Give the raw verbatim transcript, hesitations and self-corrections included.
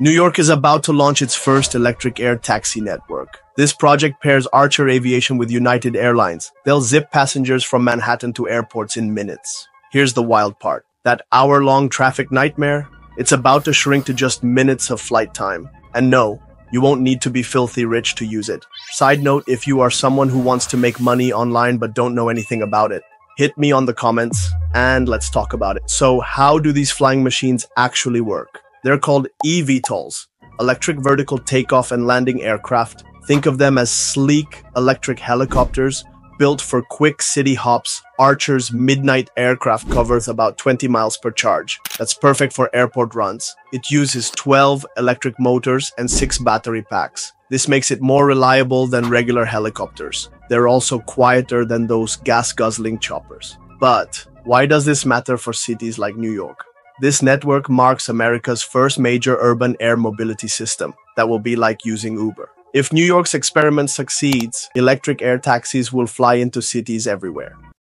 New York is about to launch its first electric air taxi network. This project pairs Archer Aviation with United Airlines. They'll zip passengers from Manhattan to airports in minutes. Here's the wild part. That hour-long traffic nightmare? It's about to shrink to just minutes of flight time. And no, you won't need to be filthy rich to use it. Side note, if you are someone who wants to make money online but don't know anything about it, hit me on the comments and let's talk about it. So how do these flying machines actually work? They're called eVTOLs, electric vertical takeoff and landing aircraft. Think of them as sleek electric helicopters built for quick city hops. Archer's Midnight aircraft covers about twenty miles per charge. That's perfect for airport runs. It uses twelve electric motors and six battery packs. This makes it more reliable than regular helicopters. They're also quieter than those gas-guzzling choppers. But why does this matter for cities like New York? This network marks America's first major urban air mobility system that will be like using Uber. If New York's experiment succeeds, electric air taxis will fly into cities everywhere.